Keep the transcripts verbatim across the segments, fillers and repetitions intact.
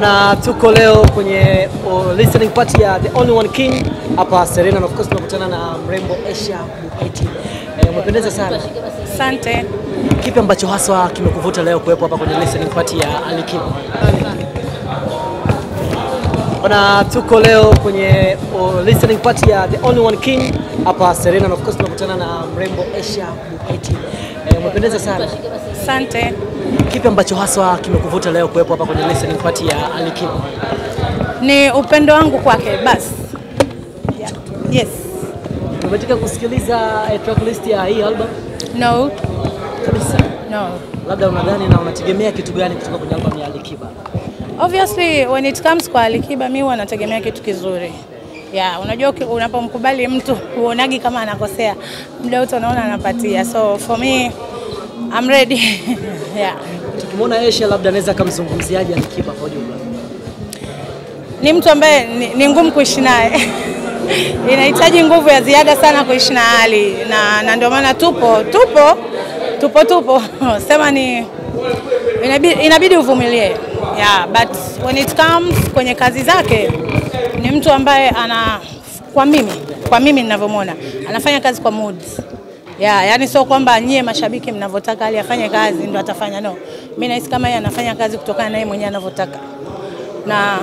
Bwana, tuko leo kwenye uh, listening party ya The Only One King hapa Serena, and of course tunakutana na Rainbow Asia Haiti. Eh, umependeza sana. Asante. Kipi ambacho haswa kimekuvuta leo kuwepo hapa kwenye listening party ya Alikiba? Bwana, tuko leo kwenye uh, listening party ya The Only One King hapa Serena, and of course tunakutana na Rainbow Asia Haiti. Eh, umependeza sana. Asante. Kipi ambacho haswa kimekuvuta leo kuwepo hapa kwenye listening party ya Alikiba? Ni upendo wangu kwake basi. Yeah. Yes. Umetaka kusikiliza eh, tracklist ya hii album? No. Kabisa. No. Labda unadhani na unategemea kitu gani kutoka kwenye album ya Alikiba? Obviously when it comes kwa Alikiba mimi wanategemea kitu kizuri. Yeah, unajua unapomkubali mtu uonagi kama anakosea, muda wote unaona anapatia. So for me I'm ready. Yeah. Tukimuona Esha labda naweza kumzungumziaje Alikiba kwa jumla? Ni mtu ambaye ni ngumu kuishi naye. Inahitaji nguvu ya ziada sana kuishi na hali na na ndio maana tupo tupo tupo tupo. Sema ni inabidi inabidi uvumilie. Yeah, but when it comes kwenye kazi zake ni mtu ambaye ana kwa mimi, kwa mimi ninavyomuona, anafanya kazi kwa mood. Yeah, yani sio kwamba nyie mashabiki mnavotaka ali afanye kazi ndo atafanya, no. Mimi naisi kama yeye anafanya kazi kutokana na yeye mwenyewe anavotaka. Na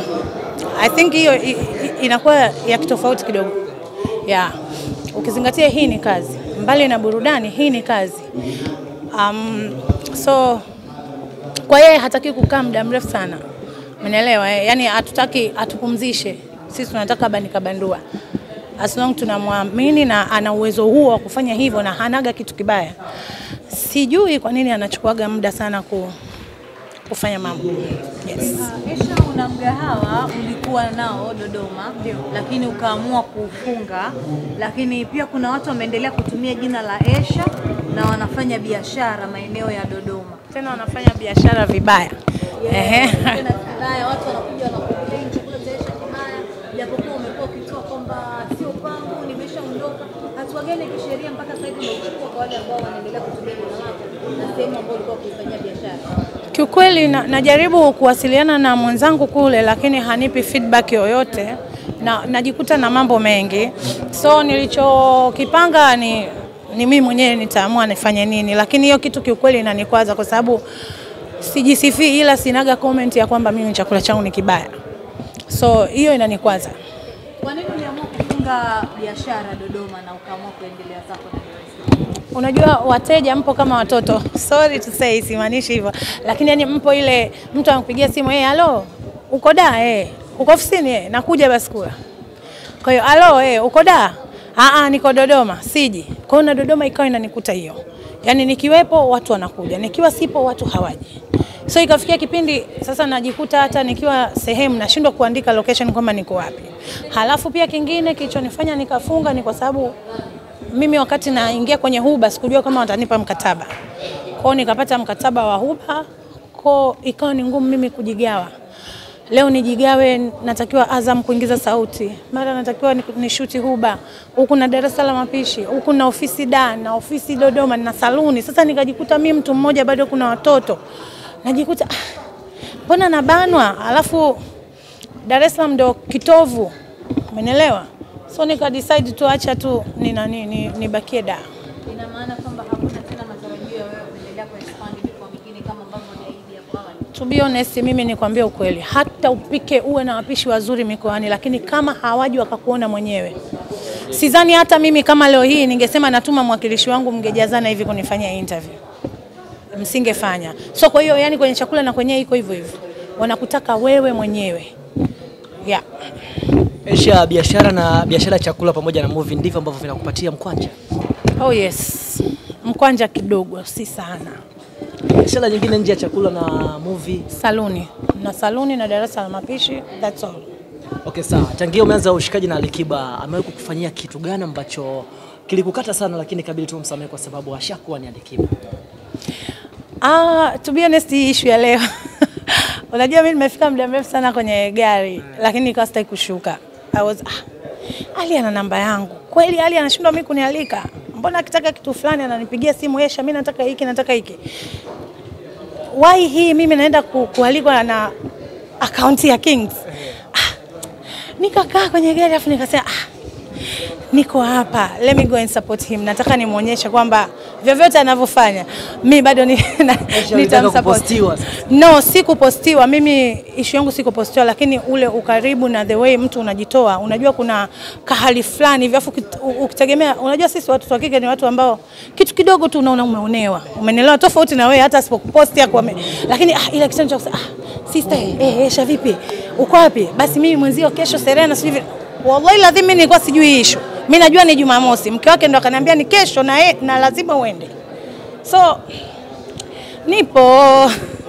I think hiyo inakuwa ya kitofauti kidogo. Yeah. Ukizingatia hii ni kazi. Mbali na burudani, hii ni kazi. Um so kwa yeye hataki kukaa muda mrefu sana. Umeelewa? Eh? Yaani hatutaki atupumzishe. Sisi tunataka banika bandua. As long tunamwamini na ana uwezo huo wa kufanya hivyo na hanaga kitu kibaya. Sijui kwa nini anachukuaga muda sana ku, kufanya mambo. Yes. Uh, Esha, una mgahawa ulikuwa nao Dodoma, lakini ukaamua kufunga, lakini pia kuna watu wameendelea kutumia jina la Esha na wanafanya biashara maeneo ya Dodoma. Tena wanafanya biashara vibaya. Yeah. Ehe. Tena vibaya, watu wanakuja wanakuja chakula cha Esha kibaya, japokuwa umekuwa ukitoa kwamba sio kwangu, nimeshaondoka. Hatua gani kisheria mpaka sasa hivi umechukua kwa wale ambao wanaendelea kutumia jina lako na sema ambao walikuwa wakifanya biashara? Kiukweli na, najaribu kuwasiliana na mwenzangu kule lakini hanipi feedback yoyote na najikuta na mambo mengi. So nilichokipanga ni ni mimi mwenyewe nitaamua nifanye nini, lakini hiyo kitu kiukweli inanikwaza kwa sababu sijisifii ila sinaga comment ya kwamba mimi chakula changu ni kibaya. So hiyo inanikwaza. Kwa nini uliamua kufunga biashara Dodoma na ukaamua kuendelea zako? Unajua wateja mpo kama watoto. Sorry to say simaanishi hivyo. Lakini yani mpo ile mtu anakupigia simu, "Eh, hey, hello. Uko da eh? Uko ofisini eh? Nakuja basi kula." Kwa hiyo, "Hello eh, hey, uko da? Ah ah, niko Dodoma, siji." Kwa hiyo na Dodoma ikawa inanikuta hiyo. Yaani nikiwepo watu wanakuja, nikiwa sipo watu hawaji. So ikafikia kipindi sasa najikuta hata nikiwa sehemu nashindwa kuandika location kwamba niko wapi. Halafu pia kingine kilichonifanya nikafunga ni kwa sababu mimi wakati naingia kwenye huba sikujua kama watanipa mkataba. Kwao nikapata mkataba wa huba, kwao ikawa ni ngumu mimi kujigawa. Leo nijigawe, natakiwa Azam kuingiza sauti, mara natakiwa nishuti huba, huku na Dar es Salaam mapishi, huku na ofisi Dar, na ofisi Dodoma, na saluni. Sasa nikajikuta mimi mtu mmoja bado kuna watoto. Najikuta mbona nabanwa? Alafu Dar es Salaam ndio kitovu. Umeelewa? So nika decide tu acha tu ni nani ni, ni bakie da. Ina maana kwamba hakuna tena matarajio wewe kuendelea kuexpand kwa mingine kama ambavyo uliahidi hapo awali. To be honest, mimi nikwambia ukweli, hata upike uwe na wapishi wazuri mikoani, lakini kama hawaji wakakuona mwenyewe. Sidhani hata mimi kama leo hii ningesema natuma mwakilishi wangu mngejazana hivi kunifanyia interview. Msingefanya. So kwa hiyo yani kwenye chakula na kwenye iko hivyo hivyo. Wanakutaka wewe mwenyewe. Yeah. Esha, biashara na biashara chakula pamoja na movie ndivyo ambavyo vinakupatia mkwanja. Oh yes. Mkwanja kidogo si sana. Biashara nyingine nje ya chakula na movie, saluni. Na saluni na darasa la mapishi, that's all. Okay sawa. Changia umeanza ushikaji na Alikiba, amewahi kukufanyia kitu gani ambacho kilikukata sana lakini kabili tu msamehe kwa sababu ashakuwa ni Alikiba? Ah, to be honest issue ya leo. Unajua mimi nimefika muda mrefu sana kwenye gari lakini nikawa sitaki kushuka. I was ah, Ali ana namba yangu. Kweli Ali anashindwa mimi kunialika. Mbona akitaka kitu fulani ananipigia simu, "Esha, mimi nataka hiki, nataka hiki." Why hii mimi naenda ku, kualikwa na akaunti ya Kings. Ah, nikakaa kwenye gari afu nikasema ah, niko hapa, let me go and support him. Nataka nimuonyeshe kwamba vyovyote anavyofanya mimi bado nitamsupport. No, sikupostiwa. Mimi issue yangu sikupostiwa, lakini ule ukaribu na the way mtu unajitoa, unajua kuna kahali fulani hivi afu ukitegemea, unajua sisi watu wa kike ni watu ambao kitu kidogo tu unaona umeonewa. Umeelewa tofauti na wewe hata sipokupostia kwa me. Lakini ah, ile kitendo cha kusema ah, sister eh Esha vipi? Uko wapi? Basi mimi mwenzio kesho Serena sivyo. Wallahi lazima nilikuwa sijui issue. Mimi najua ni Jumamosi. Mke wake ndo akaniambia ni kesho na e, na lazima uende. So nipo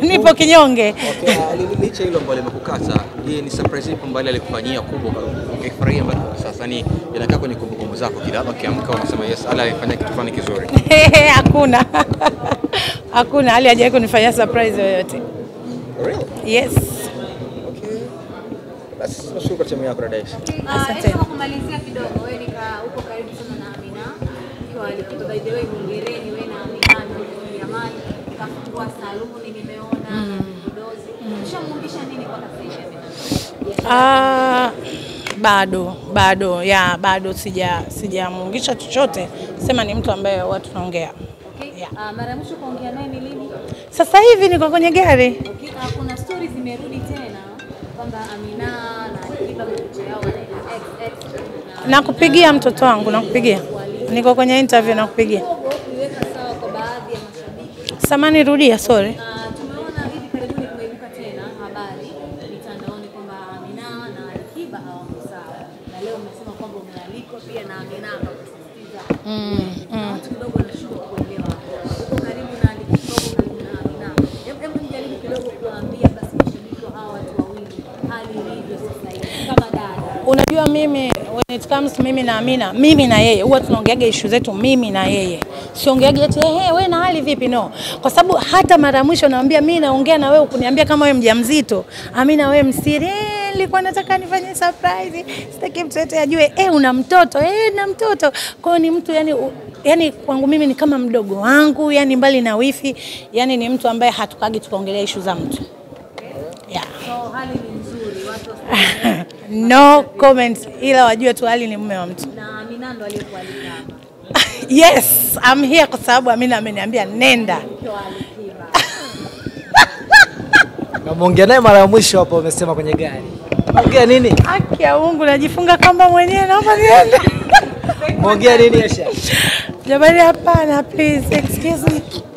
nipo kinyonge. Okay, licha hilo mbali mkukata, je, ni surprise ipo mbali alikufanyia kubwa ukifurahia mpaka sasa ni inakaa kwenye kumbukumbu zako kila wakati amka unasema yes ala alifanya kitu fulani kizuri? Hakuna. Hakuna hali hajawahi kunifanyia surprise yoyote. Really? Yes. Basi tunashukuru timu yako ya Dar es Salaam. Asante. Kwa kumalizia kidogo, wewe nika uko karibu sana na Amina. Kwa Alikiba by the way, hongereni wewe na Amina na jamani. Kafungua saluni nimeona budozi. Ushamwambisha nini kwa kazi ya Amina? Ah, bado, bado. Ya, bado sija sijamuungisha chochote. Sema ni mtu ambaye watu tunaongea. Okay. Ah, mara mwisho kuongea naye ni lini? Sasa hivi niko kwenye gari. Okay, kuna stories zimerudi tena. Kwamba Amina na Alikiba mtoto yao na nakupigia mtoto wangu nakupigia niko kwenye interview nakupigia niweka sawa kwa baadhi ya mashabiki samani rudia sorry tumeona hivi karibuni kumeibuka tena habari mitandaoni kwamba Amina na Alikiba hawako sawa na leo umesema kwamba umealiko pia na Amina akakusisitiza mmm kidogo na shughuli kuelewa uko karibu na Alikiba na Amina hebu nijaribu kidogo kuambia basi mashabiki hao watu unajua mimi when it comes mimi na Amina mimi na yeye huwa tunaongeaga issue zetu mimi na yeye siongeaga eti ehe wewe na hali vipi no kwa sababu hata mara mwisho naambia mimi naongea na wewe ukuniambia kama wewe mjamzito Amina wewe msiri nilikuwa nataka nifanye surprise sitaki mtu yote ajue eh una mtoto eh na mtoto kwa ni mtu yani yani kwangu mimi ni kama mdogo wangu yani mbali na wifi yani ni mtu ambaye hatukagi tukaongelea issue za mtu yeah so hali ni nzuri watu no comment ila wajue tu hali ni mume wa mtu na Amina ndo aliyekualika yes I'm here kwa sababu Amina ameniambia nenda na muongea naye mara ya mwisho hapo umesema kwenye gari muongea nini haki ya Mungu najifunga kamba mwenyewe naomba niende muongea nini Esha jamani hapana please excuse me